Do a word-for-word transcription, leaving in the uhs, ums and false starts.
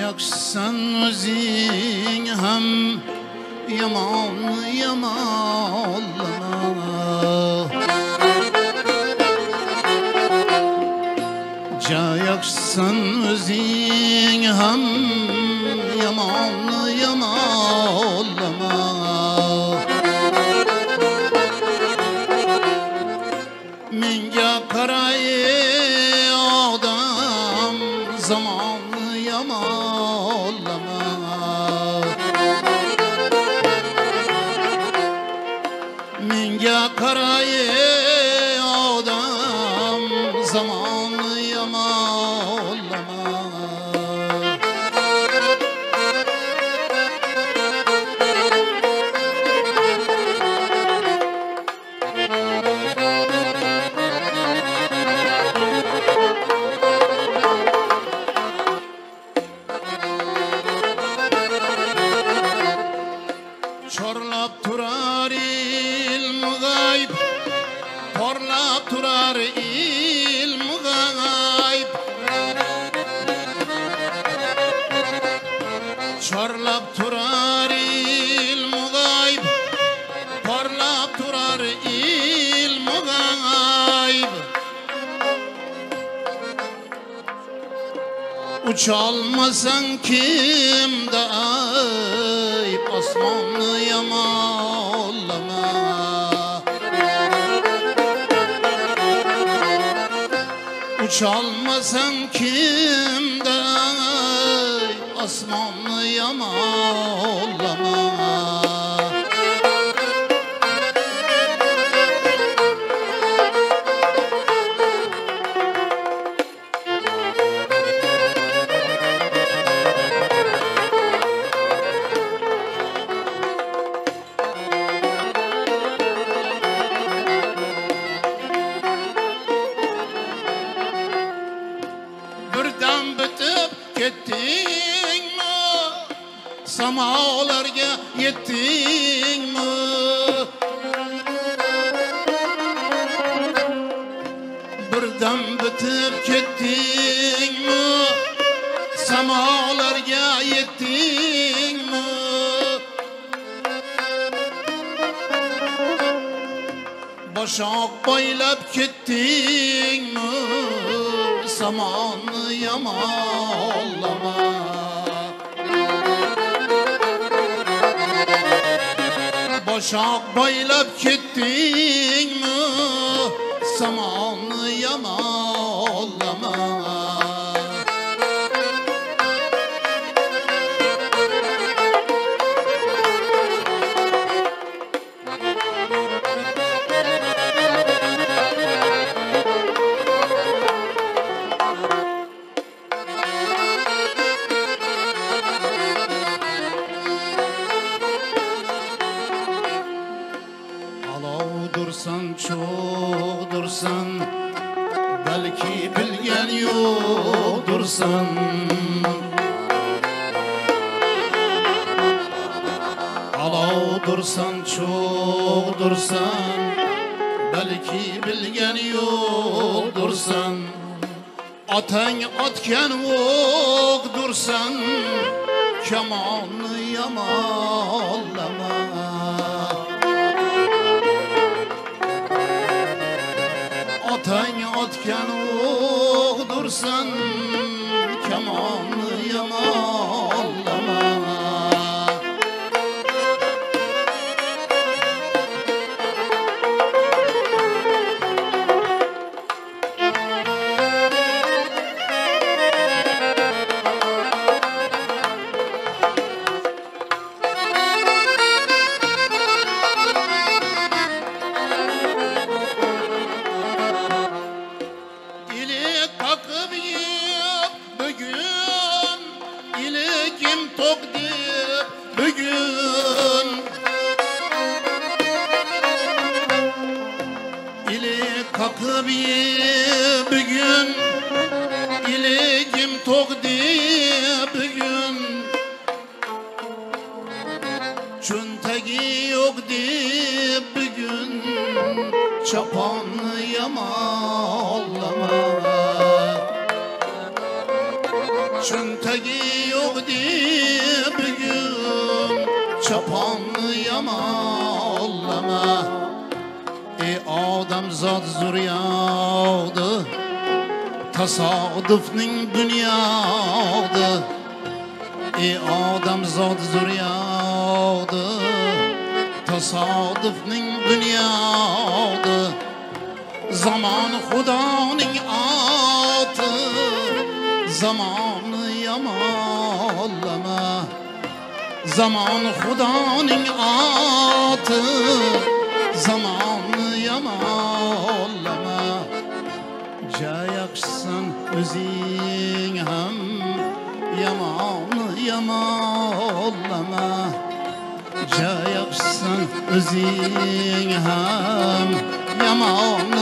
yaksan özün hem yaman yamanlar ca yaksan özün hem yaman yamanlar minga karayı adam zaman Minga karayı adam zaman yamollama Çorlap turar ilm-gayb Çorlap turar ilm-gayb Çorlap turar ilm-gayb Çorlap turar ilm-gayb Uçalmasan kim de ayıp Osmanlı yamollama Uçalmasan kim de ayıp Osmanlı yamollama Yettin mi? Samalarga yettin mi? Birden bitip kettin mi? Samalarga yettin mi? Başak baylab kettin mi? Saman yamollama Başak baylab kettin mi? Saman yamollama Dursan çok dursan belki bilgen yok dursan Alav dursan çok dursan belki bilgen yok dursan Aten atken yok dursan keman yamollama Atang otgan o'g'dirsan kamonni yamollama Kalkıp ye bugün İligim tok diye bugün Çüntegi yok diye bugün Çapan yamollama Çöntəgi yoxdur bugün Çapanlı yamallama Ey adamzad züryadır Tasadüfnin dünyadır Ey adamzad züryadır Tasadüfnin dünyadır Zaman xudanın atı Zamanı yamallama Zaman xudanın atı Zamanı yamallama Ja yaxşısan özün hem Yamanı yamallama Ja yaxşısan özün hem Yamanı